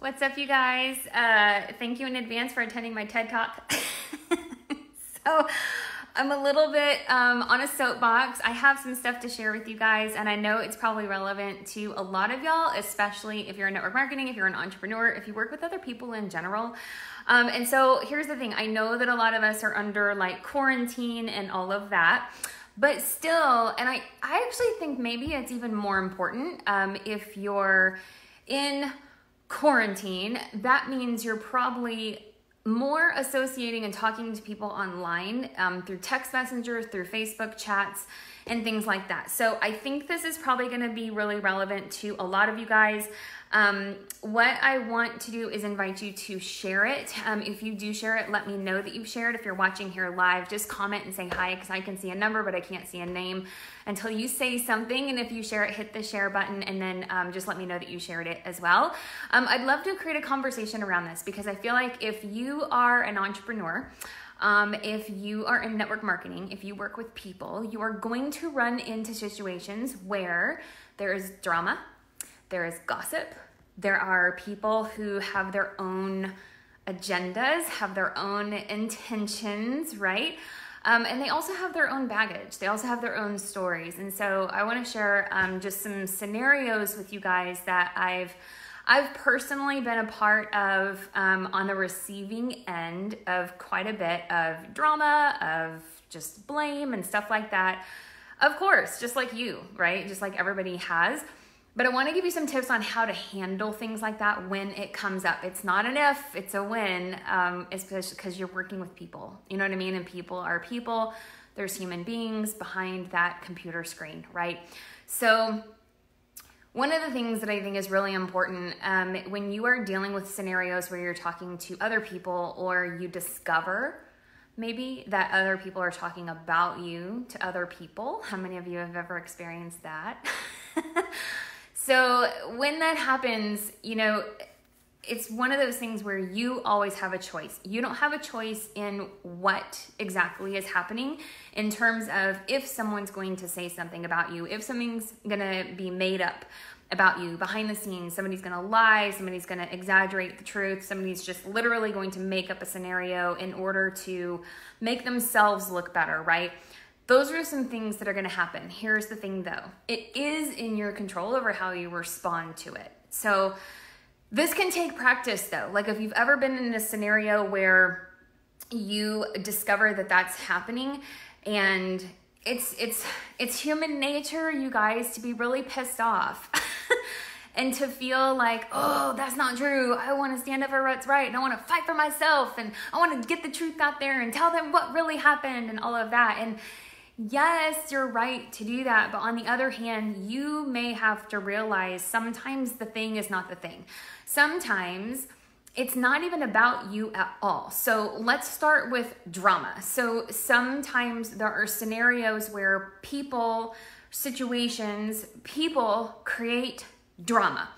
What's up, you guys? Thank you in advance for attending my TED Talk. So I'm a little bit on a soapbox. I have some stuff to share with you guys, and I know it's probably relevant to a lot of y'all, especially if you're in network marketing, if you're an entrepreneur, if you work with other people in general. And so here's the thing. I know that a lot of us are under like quarantine and all of that, but still, and I actually think maybe it's even more important if you're in quarantine, that means you're probably more associating and talking to people online through text messengers, through Facebook chats, and things like that. So I think this is probably going to be really relevant to a lot of you guys. What I want to do is invite you to share it. If you do share it, let me know that you've shared. If you're watching here live, just comment and say hi, because I can see a number, but I can't see a name until you say something. And if you share it, hit the share button, and then just let me know that you shared it as well. I'd love to create a conversation around this, because I feel like if you are an entrepreneur, if you are in network marketing, if you work with people, you are going to run into situations where there is drama, there is gossip, there are people who have their own agendas, have their own intentions, right? And they also have their own baggage. They also have their own stories. And so I want to share just some scenarios with you guys that I've personally been a part of on the receiving end of quite a bit of drama, of just blame and stuff like that. Of course, just like you, right? Just like everybody has. But I want to give you some tips on how to handle things like that when it comes up. It's not an if, it's a when, especially because you're working with people. You know what I mean? And people are people. There's human beings behind that computer screen, right? So one of the things that I think is really important when you are dealing with scenarios where you're talking to other people, or you discover maybe that other people are talking about you to other people. How many of you have ever experienced that? So when that happens, you know, it's one of those things where you always have a choice. You don't have a choice in what exactly is happening in terms of if someone's going to say something about you, if something's gonna be made up about you behind the scenes, somebody's gonna lie, somebody's gonna exaggerate the truth, somebody's just literally going to make up a scenario in order to make themselves look better, right? Those are some things that are gonna happen. Here's the thing though, it is in your control over how you respond to it. So this can take practice though. Like if you've ever been in a scenario where you discover that that's happening, and it's human nature, you guys, to be really pissed off and to feel like, oh, that's not true. I want to stand up for what's right, and I want to fight for myself, and I want to get the truth out there and tell them what really happened and all of that. And yes, you're right to do that. But on the other hand, you may have to realize sometimes the thing is not the thing. Sometimes it's not even about you at all. So let's start with drama. So sometimes there are scenarios where people, situations, people create drama.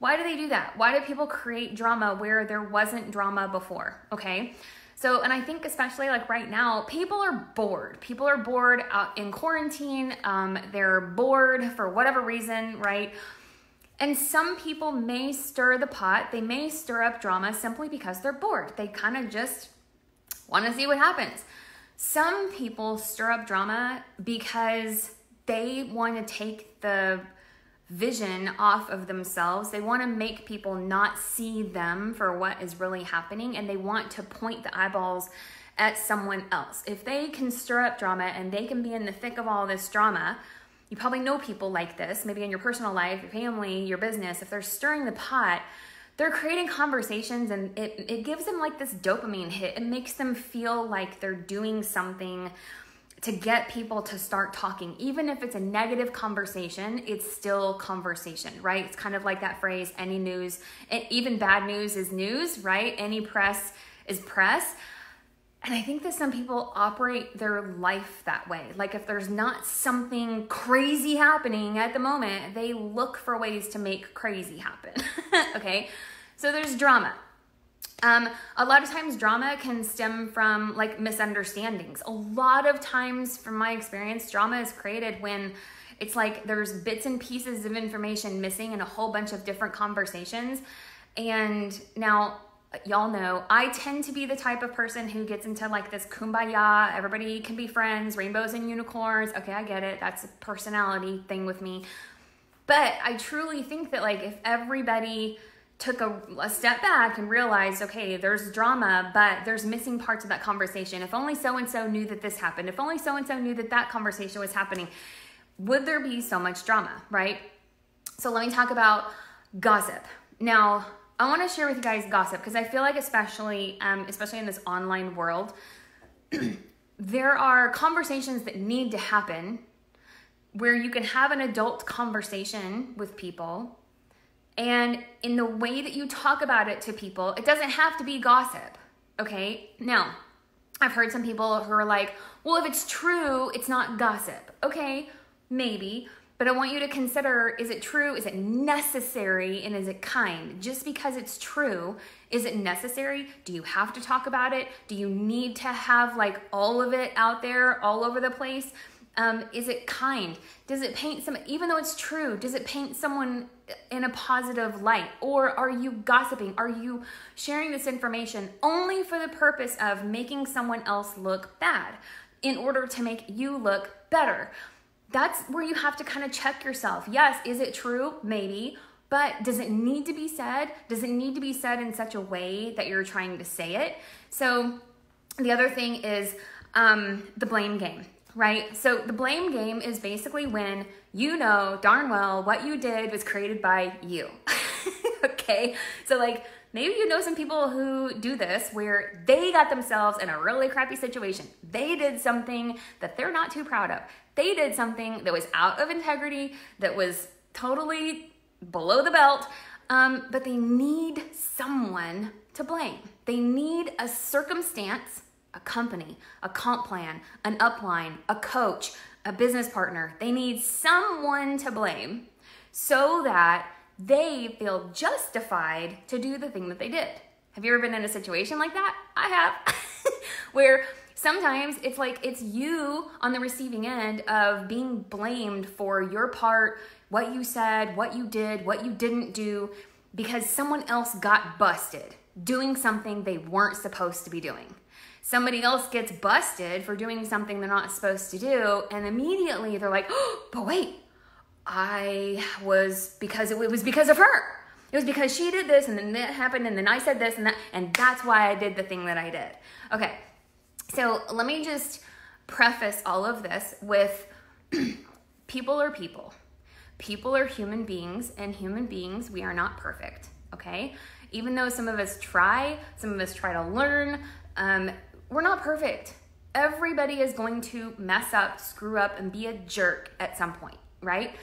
Why do they do that? Why do people create drama where there wasn't drama before? Okay. So, and I think especially like right now, people are bored. People are bored out in quarantine. They're bored for whatever reason, right? And some people may stir the pot. They may stir up drama simply because they're bored. They kind of just want to see what happens. Some people stir up drama because they want to take the vision off of themselves. They want to make people not see them for what is really happening, and they want to point the eyeballs at someone else. If they can stir up drama and they can be in the thick of all this drama, you probably know people like this, maybe in your personal life, your family, your business. If they're stirring the pot, they're creating conversations, and it gives them like this dopamine hit. It makes them feel like they're doing something to get people to start talking. Even if it's a negative conversation, it's still conversation, right? It's kind of like that phrase, any news, even bad news is news, right? Any press is press. And I think that some people operate their life that way. Like if there's not something crazy happening at the moment, they look for ways to make crazy happen, okay? So there's drama. A lot of times drama can stem from like misunderstandings. A lot of times from my experience, drama is created when it's like there's bits and pieces of information missing in a whole bunch of different conversations. And now, y'all know, I tend to be the type of person who gets into like this kumbaya, everybody can be friends, rainbows and unicorns. Okay, I get it. That's a personality thing with me. But I truly think that like if everybody took a step back and realized, okay, there's drama, but there's missing parts of that conversation. If only so-and-so knew that this happened. If only so-and-so knew that that conversation was happening, would there be so much drama, right? So let me talk about gossip. Now, I want to share with you guys gossip because I feel like especially in this online world, there are conversations that need to happen where you can have an adult conversation with people, and in the way that you talk about it to people, it doesn't have to be gossip, okay? Now, I've heard some people who are like, well, if it's true, it's not gossip. Okay, maybe. But I want you to consider, is it true? Is it necessary? And is it kind? Just because it's true, is it necessary? Do you have to talk about it? Do you need to have like all of it out there all over the place? Is it kind? Does it paint some, even though it's true, does it paint someone in a positive light? Or are you gossiping? Are you sharing this information only for the purpose of making someone else look bad in order to make you look better? That's where you have to kind of check yourself. Yes, is it true? Maybe. But does it need to be said? Does it need to be said in such a way that you're trying to say it? So the other thing is the blame game, right? So the blame game is basically when you know darn well what you did was created by you, okay? So like maybe you know some people who do this where they got themselves in a really crappy situation. They did something that they're not too proud of. They did something that was out of integrity, that was totally below the belt, but they need someone to blame. They need a circumstance, a company, a comp plan, an upline, a coach, a business partner. They need someone to blame so that they feel justified to do the thing that they did. Have you ever been in a situation like that? I have, where sometimes it's like it's you on the receiving end of being blamed for your part, what you said, what you did, what you didn't do, because someone else got busted doing something they weren't supposed to be doing. Somebody else gets busted for doing something they're not supposed to do, and immediately they're like, oh, but wait, it was because of her. It was because she did this, and then that happened, and then I said this and that, and that's why I did the thing that I did. Okay. So let me just preface all of this with people are people. People are human beings, and human beings, we are not perfect, okay? Even though some of us try to learn, we're not perfect. Everybody is going to mess up, screw up, and be a jerk at some point, right?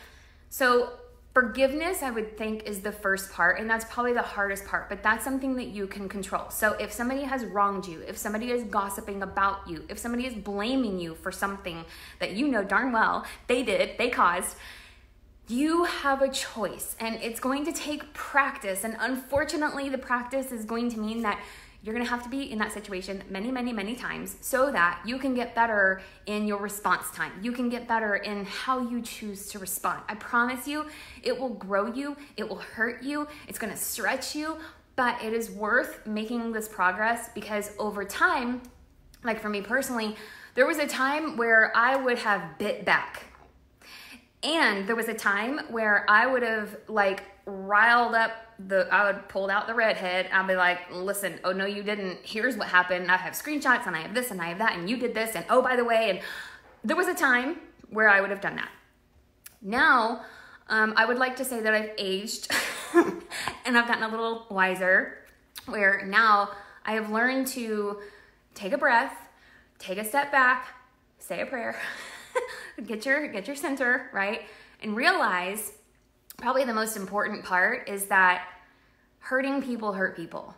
So forgiveness, I would think, is the first part, and that's probably the hardest part, but that's something that you can control. So if somebody has wronged you, if somebody is gossiping about you, if somebody is blaming you for something that you know darn well they did, they caused, you have a choice, and it's going to take practice, and unfortunately, the practice is going to mean that you're gonna have to be in that situation many, many, many times so that you can get better in your response time. You can get better in how you choose to respond. I promise you, it will grow you, it will hurt you, it's gonna stretch you, but it is worth making this progress because over time, like for me personally, there was a time where I would have bit back. And there was a time where I would have like riled up I would pull out the redhead. I'd be like, listen, oh no, you didn't. Here's what happened. I have screenshots and I have this and I have that and you did this and oh, by the way. And there was a time where I would have done that. Now, I would like to say that I've aged and I've gotten a little wiser, where now I have learned to take a breath, take a step back, say a prayer, get your center, right? And realize probably the most important part is that hurting people hurt people,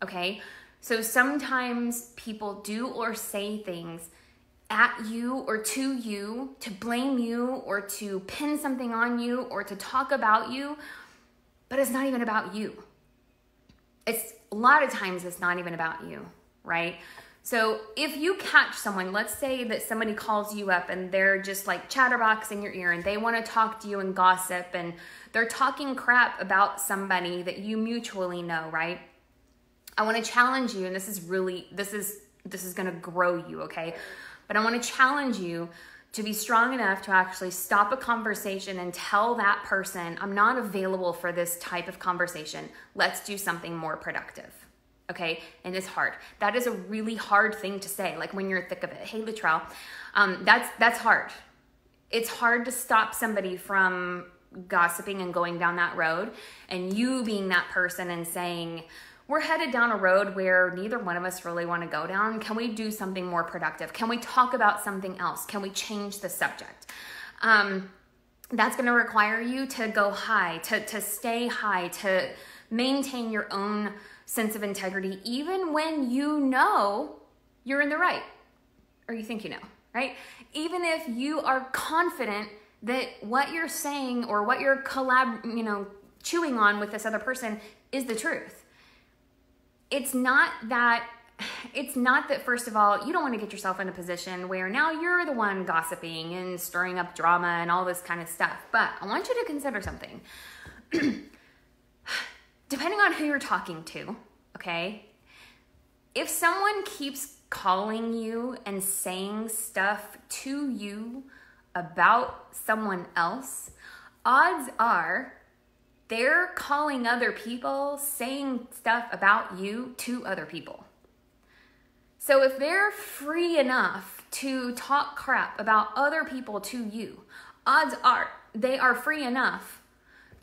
okay? So sometimes people do or say things at you or to you to blame you or to pin something on you or to talk about you, but it's not even about you. It's a lot of times it's not even about you, right? So if you catch someone, let's say that somebody calls you up and they're just like chatterbox in your ear and they want to talk to you and gossip and they're talking crap about somebody that you mutually know, right? I want to challenge you, and this is really, this is going to grow you, okay? But I want to challenge you to be strong enough to actually stop a conversation and tell that person, I'm not available for this type of conversation. Let's do something more productive. Okay, and it's hard. That is a really hard thing to say, like when you're thick of it. Hey, Latrell, that's hard. It's hard to stop somebody from gossiping and going down that road, and you being that person and saying, we're headed down a road where neither one of us really want to go down. Can we do something more productive? Can we talk about something else? Can we change the subject? That's going to require you to go high, to stay high, to maintain your own sense of integrity, even when you know you're in the right, or you think you know, right? Even if you are confident that what you're saying or what you're chewing on with this other person is the truth. It's not that, first of all, you don't want to get yourself in a position where now you're the one gossiping and stirring up drama and all this kind of stuff. But I want you to consider something. Depending on who you're talking to, okay? If someone keeps calling you and saying stuff to you about someone else, odds are they're calling other people, saying stuff about you to other people. So if they're free enough to talk crap about other people to you, odds are they are free enough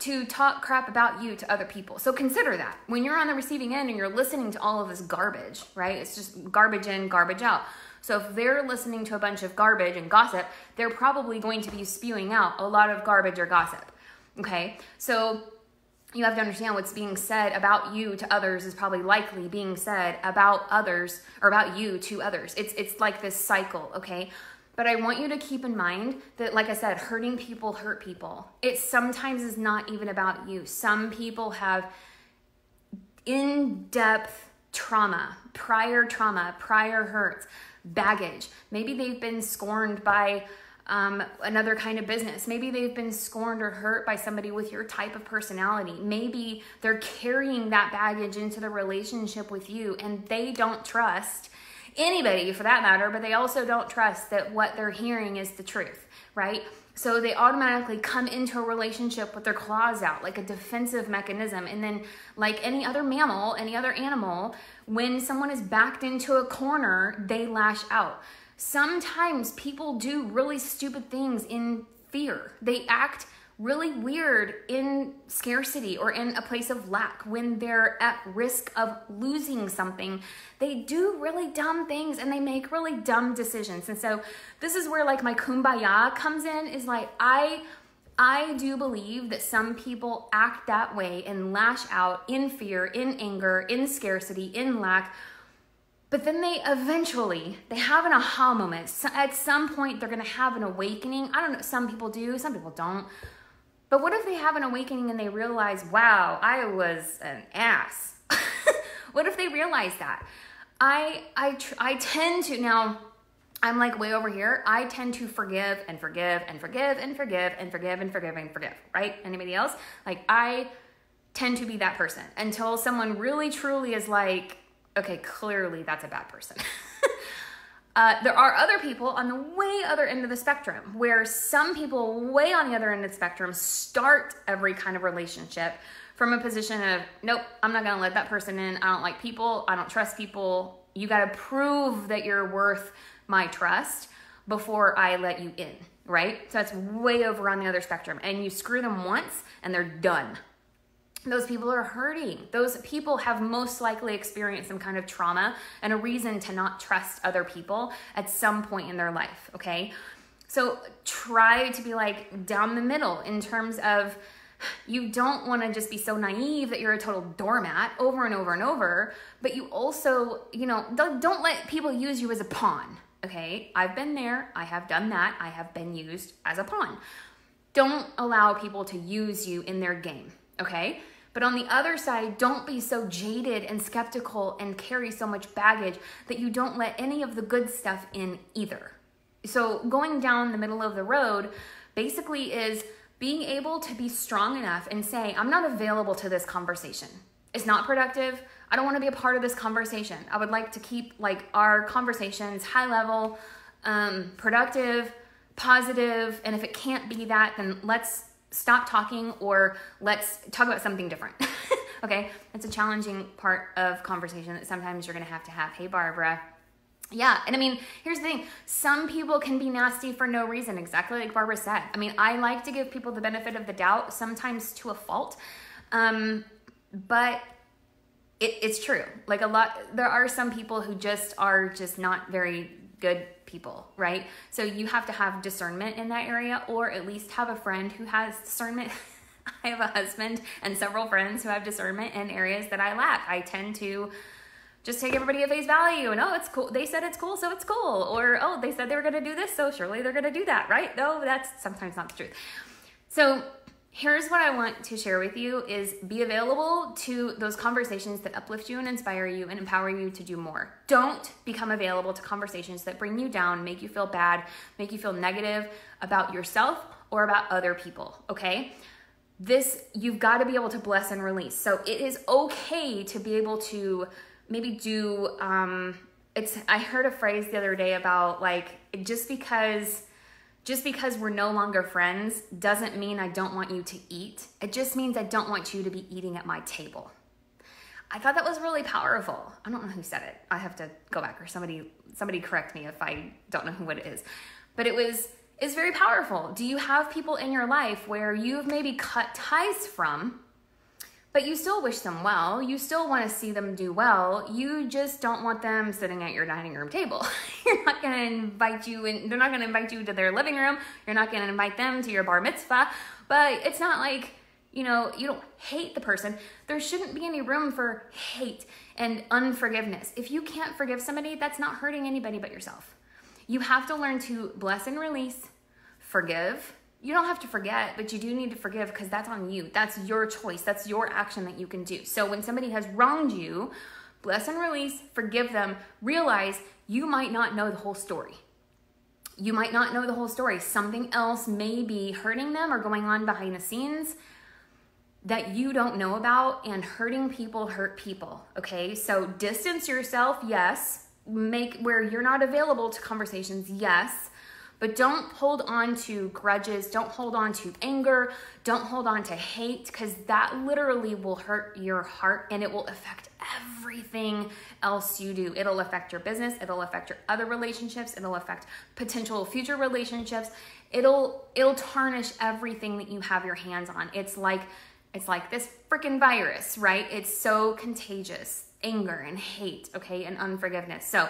to talk crap about you to other people. So consider that. When you're on the receiving end and you're listening to all of this garbage, right? It's just garbage in, garbage out. So if they're listening to a bunch of garbage and gossip, they're probably going to be spewing out a lot of garbage or gossip, okay? So you have to understand what's being said about you to others is probably likely being said about others or about you to others. It's like this cycle, okay? But I want you to keep in mind that, like I said, hurting people hurt people. It sometimes is not even about you. Some people have in-depth trauma, prior hurts, baggage. Maybe they've been scorned by another kind of business. Maybe they've been scorned or hurt by somebody with your type of personality. Maybe they're carrying that baggage into the relationship with you, and they don't trust anybody for that matter, but they also don't trust that what they're hearing is the truth, right? So they automatically come into a relationship with their claws out, like a defensive mechanism. And then like any other mammal, any other animal, when someone is backed into a corner, they lash out. Sometimes people do really stupid things in fear. They act really weird in scarcity or in a place of lack when they're at risk of losing something. They do really dumb things and they make really dumb decisions. And so this is where like my kumbaya comes in, is like I do believe that some people act that way and lash out in fear, in anger, in scarcity, in lack. But then they have an aha moment. So at some point they're gonna have an awakening. I don't know, some people do, some people don't. But what if they have an awakening and they realize, wow, I was an ass? What if they realize that? I tend to, now I'm like way over here, I tend to forgive and forgive and forgive and forgive and forgive and forgive and forgive, right? Anybody else? Like I tend to be that person until someone really truly is like, okay, clearly that's a bad person. There are other people on the way other end of the spectrum, where some people way on the other end of the spectrum start every kind of relationship from a position of, nope, I'm not gonna let that person in. I don't like people. I don't trust people. You gotta prove that you're worth my trust before I let you in, right? So that's way over on the other spectrum, and you screw them once and they're done. Those people are hurting. Those people have most likely experienced some kind of trauma and a reason to not trust other people at some point in their life, okay? So try to be like down the middle in terms of, you don't wanna just be so naive that you're a total doormat over and over and over, but you also, don't let people use you as a pawn, okay? I've been there, I have done that, I have been used as a pawn. Don't allow people to use you in their game, okay? But on the other side, don't be so jaded and skeptical and carry so much baggage that you don't let any of the good stuff in either. So going down the middle of the road basically is being able to be strong enough and say, I'm not available to this conversation. It's not productive. I don't want to be a part of this conversation. I would like to keep our conversations high level, productive, positive. And if it can't be that, then let's stop talking or let's talk about something different. Okay, that's a challenging part of conversation that sometimes you're gonna have to have. Hey, Barbara. Yeah, and I mean, here's the thing. Some people can be nasty for no reason, exactly like Barbara said. I mean, I like to give people the benefit of the doubt, sometimes to a fault, but it's true. There are some people who are just not very good people, right? So you have to have discernment in that area, or at least have a friend who has discernment. I have a husband and several friends who have discernment in areas that I lack. I tend to just take everybody at face value and, oh, it's cool. They said it's cool, so it's cool. Or, oh, they said they were going to do this, so surely they're going to do that, right? No, that's sometimes not the truth. So here's what I want to share with you is be available to those conversations that uplift you and inspire you and empower you to do more. Don't become available to conversations that bring you down, make you feel bad, make you feel negative about yourself or about other people, okay? You've got to be able to bless and release. So it is okay to be able to maybe do, I heard a phrase the other day about just because we're no longer friends doesn't mean I don't want you to eat. It just means I don't want you to be eating at my table. I thought that was really powerful. I don't know who said it. I have to go back, or somebody correct me if I don't know what it is. But it's very powerful. Do you have people in your life where you've maybe cut ties from, but you still wish them well, you still wanna see them do well, you just don't want them sitting at your dining room table. You're not gonna invite you in, they're not gonna invite you to their living room, you're not gonna invite them to your bar mitzvah, but it's not like, you know, you don't hate the person. There shouldn't be any room for hate and unforgiveness. If you can't forgive somebody, that's not hurting anybody but yourself. You have to learn to bless and release, forgive. You don't have to forget, but you do need to forgive because that's on you. That's your choice. That's your action that you can do. So when somebody has wronged you, bless and release, forgive them, realize you might not know the whole story. You might not know the whole story. Something else may be hurting them or going on behind the scenes that you don't know about, and hurting people hurt people, okay? So distance yourself, yes. Make where you're not available to conversations, yes. But don't hold on to grudges, don't hold on to anger, don't hold on to hate, because that literally will hurt your heart and it will affect everything else you do. It'll affect your business, it'll affect your other relationships, it'll affect potential future relationships. It'll tarnish everything that you have your hands on. It's like this freaking virus, right? It's so contagious, anger and hate, okay, and unforgiveness. So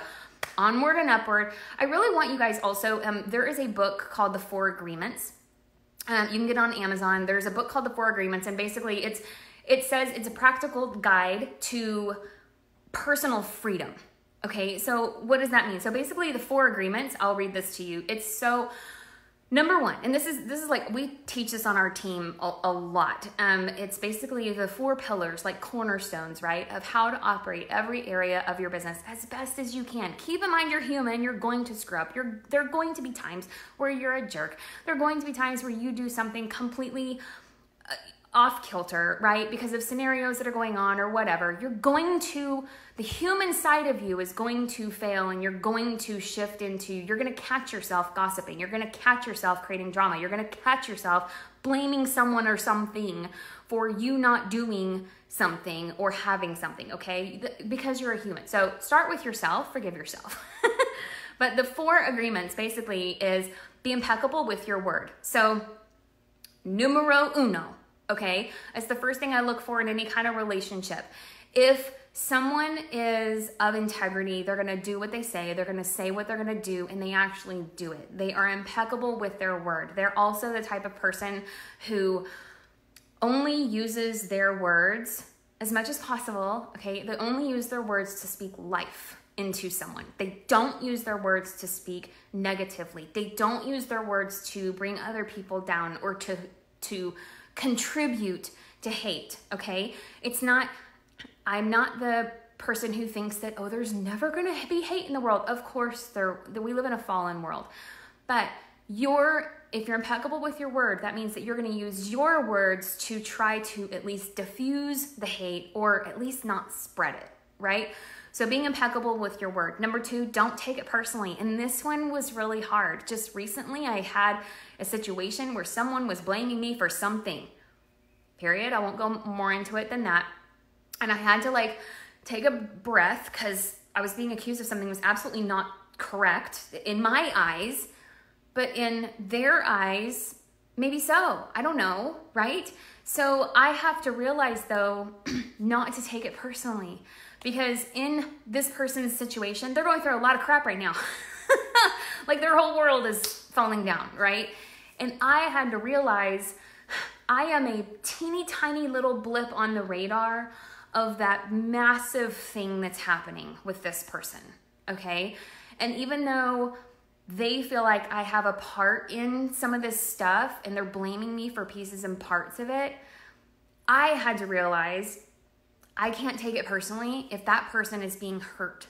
onward and upward. I really want you guys also, there is a book called The Four Agreements. You can get it on Amazon. There's a book called The Four Agreements, and basically it says it's a practical guide to personal freedom. Okay, so what does that mean? So basically the Four Agreements, I'll read this to you. It's so, number one, and this is like, we teach this on our team a lot. It's basically the four pillars, like cornerstones, right, of how to operate every area of your business as best as you can. Keep in mind, you're human, you're going to screw up. There are going to be times where you're a jerk. There are going to be times where you do something completely off kilter, right, because of scenarios that are going on or whatever. The human side of you is going to fail, and you're going to shift into, you're going to catch yourself gossiping, you're going to catch yourself creating drama, you're going to catch yourself blaming someone or something for you not doing something or having something, okay, because you're a human. So start with yourself, forgive yourself. But the Four Agreements basically is be impeccable with your word. So numero uno. Okay, it's the first thing I look for in any kind of relationship. If someone is of integrity, they're gonna do what they say, they're gonna say what they're gonna do, and they actually do it. They are impeccable with their word. They're also the type of person who only uses their words as much as possible, okay? They only use their words to speak life into someone. They don't use their words to speak negatively. They don't use their words to bring other people down or to contribute to hate, okay? It's not, I'm not the person who thinks that, oh, there's never gonna be hate in the world. Of course, we live in a fallen world. But if you're impeccable with your word, that means that you're gonna use your words to try to at least diffuse the hate or at least not spread it, right? So being impeccable with your word. Number two, don't take it personally. And this one was really hard. Just recently, I had a situation where someone was blaming me for something, period. I won't go more into it than that. And I had to like take a breath because I was being accused of something that was absolutely not correct in my eyes, but in their eyes, maybe so, I don't know, right? So I have to realize though, not to take it personally. Because in this person's situation, they're going through a lot of crap right now. Like their whole world is falling down, right? And I had to realize I am a teeny tiny little blip on the radar of that massive thing that's happening with this person, okay? And even though they feel like I have a part in some of this stuff and they're blaming me for pieces and parts of it, I had to realize I can't take it personally if that person is being hurt,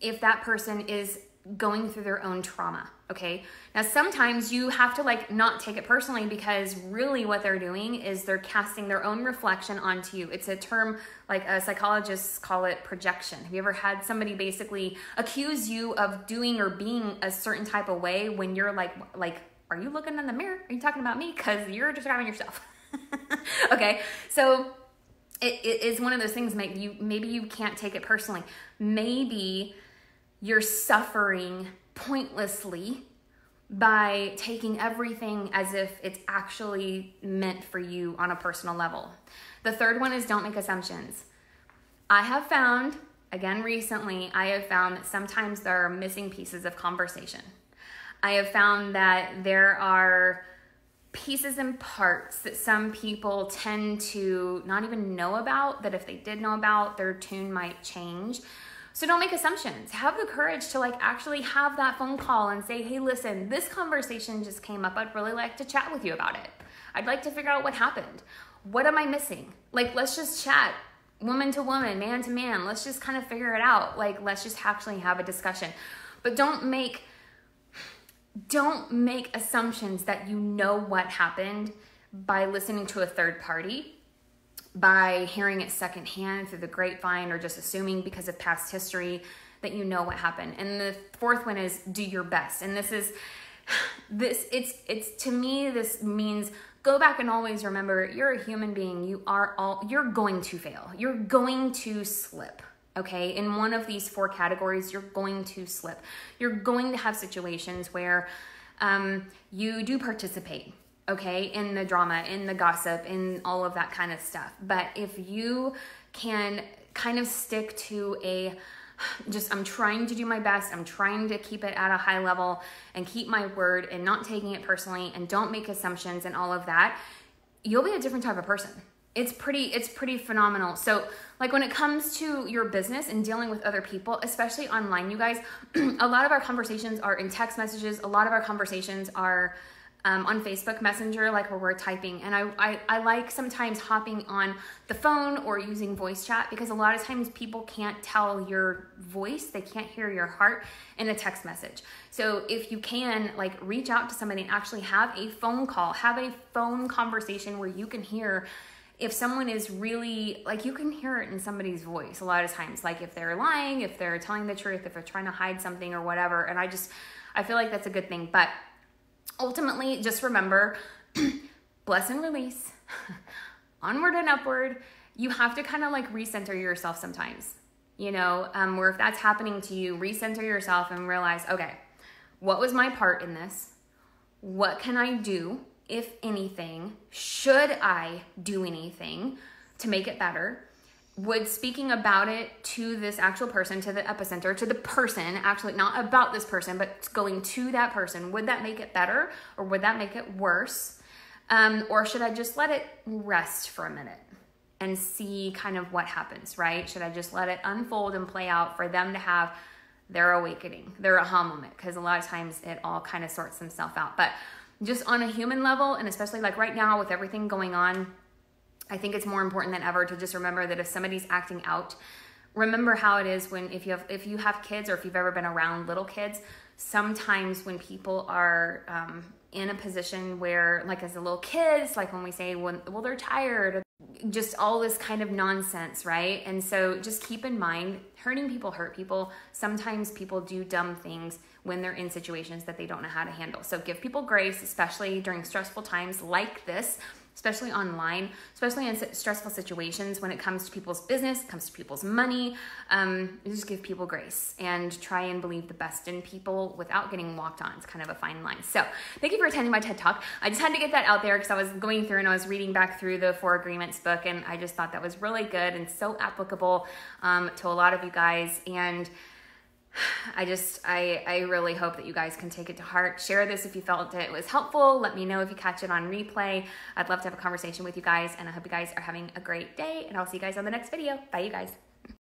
if that person is going through their own trauma, okay? Now, sometimes you have to like not take it personally because really what they're doing is they're casting their own reflection onto you. It's a term, like psychologists call it projection. Have you ever had somebody basically accuse you of doing or being a certain type of way when you're like, are you looking in the mirror? Are you talking about me? Because you're describing yourself. Okay, so it is one of those things. Maybe you can't take it personally. Maybe you're suffering pointlessly by taking everything as if it's actually meant for you on a personal level. The third one is don't make assumptions. I have found, again recently, I have found that sometimes there are missing pieces of conversation. I have found that there are pieces and parts that some people tend to not even know about, that if they did know about, their tune might change. So don't make assumptions. Have the courage to like actually have that phone call and say, hey, listen, this conversation just came up. I'd really like to chat with you about it. I'd like to figure out what happened. What am I missing? Like, let's just chat woman to woman, man to man. Let's just kind of figure it out. Like, let's just actually have a discussion. But don't make assumptions that you know what happened by listening to a third party, by hearing it secondhand through the grapevine, or just assuming because of past history that you know what happened. And the fourth one is do your best. And to me, this means go back and always remember you're a human being. You're going to fail. You're going to slip. Okay, in one of these four categories, you're going to slip. You're going to have situations where you do participate, okay, in the drama, in the gossip, in all of that kind of stuff. But if you can kind of stick to I'm trying to do my best, I'm trying to keep it at a high level and keep my word and not taking it personally and don't make assumptions and all of that, you'll be a different type of person. It's pretty phenomenal. So like when it comes to your business and dealing with other people, especially online, you guys, a lot of our conversations are in text messages. A lot of our conversations are on Facebook Messenger, like where we're typing. And I like sometimes hopping on the phone or using voice chat because a lot of times people can't tell your voice. They can't hear your heart in a text message. So if you can like reach out to somebody and actually have a phone call, have a phone conversation where you can hear if someone is really, like you can hear it in somebody's voice a lot of times, like if they're lying, if they're telling the truth, if they're trying to hide something or whatever. And I feel like that's a good thing. But ultimately, just remember, bless and release, onward and upward. You have to kind of like recenter yourself sometimes, you know, or if that's happening to you, recenter yourself and realize, okay, what was my part in this? What can I do? If anything, should I do anything to make it better? Would speaking about it to this actual person, to the epicenter, to the person, actually not about this person, but going to that person, would that make it better or would that make it worse? Or should I just let it rest for a minute and see kind of what happens, right? Should I just let it unfold and play out for them to have their awakening, their aha moment? Because a lot of times it all kind of sorts themselves out. But just on a human level, and especially like right now with everything going on, I think it's more important than ever to just remember that if somebody's acting out, remember how it is when, if you have kids, or if you've ever been around little kids, sometimes when people are in a position where, like as a little kid, it's like when we say, well, they're tired, just all this kind of nonsense, right? And so just keep in mind, hurting people hurt people. Sometimes people do dumb things when they're in situations that they don't know how to handle. So give people grace, especially during stressful times like this, especially online, especially in stressful situations when it comes to people's business, comes to people's money. Just give people grace and try and believe the best in people without getting walked on. It's kind of a fine line. So thank you for attending my TED Talk. I just had to get that out there because I was going through and I was reading back through the Four Agreements book, and I just thought that was really good and so applicable to a lot of you guys. And I really hope that you guys can take it to heart. Share this if you felt it was helpful. Let me know if you catch it on replay. I'd love to have a conversation with you guys, and I hope you guys are having a great day, and I'll see you guys on the next video. Bye, you guys.